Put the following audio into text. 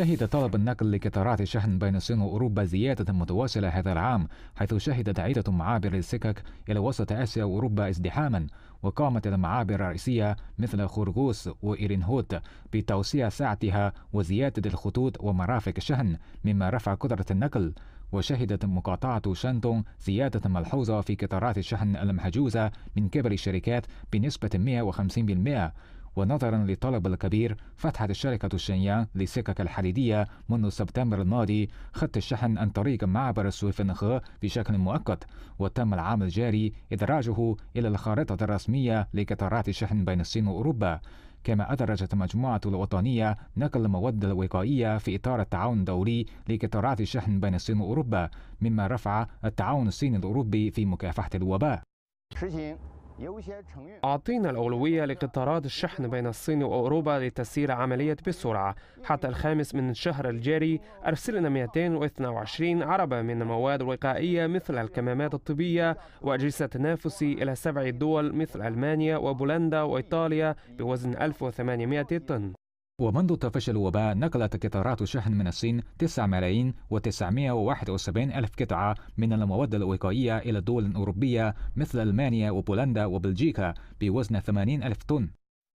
شهد طلب النقل لقطارات الشحن بين الصين وأوروبا زيادة متواصلة هذا العام، حيث شهدت عدة معابر السكك إلى وسط آسيا وأوروبا ازدحاما. وقامت المعابر الرئيسية مثل خورغوس وإيرينهوت بتوسيع سعتها وزيادة الخطوط ومرافق الشحن، مما رفع قدرة النقل. وشهدت مقاطعة شانتون زيادة ملحوظة في قطارات الشحن المحجوزة من قبل الشركات بنسبة 150%. ونظرا للطلب الكبير، فتحت شركة شينيان للسكك الحديدية منذ سبتمبر الماضي خط الشحن عن طريق معبر سويفنغ بشكل مؤقت، وتم العام الجاري إدراجه إلى الخارطة الرسمية لقطارات الشحن بين الصين وأوروبا. كما أدرجت المجموعة الوطنية نقل المواد الوقائية في إطار التعاون الدولي لقطارات الشحن بين الصين وأوروبا، مما رفع التعاون الصيني الأوروبي في مكافحة الوباء. أعطينا الأولوية لقطارات الشحن بين الصين وأوروبا لتسيير عملية بسرعة. حتى الخامس من الشهر الجاري أرسلنا 222 عربة من المواد الوقائية مثل الكمامات الطبية وأجهزة التنفس إلى 7 دول مثل ألمانيا وبولندا وإيطاليا بوزن 1800 طن. ومنذ تفشي الوباء، نقلت قطارات الشحن من الصين 9,971,000 قطعة من المواد الوقائية إلى دول أوروبية مثل ألمانيا وبولندا وبلجيكا بوزن 80,000 طن.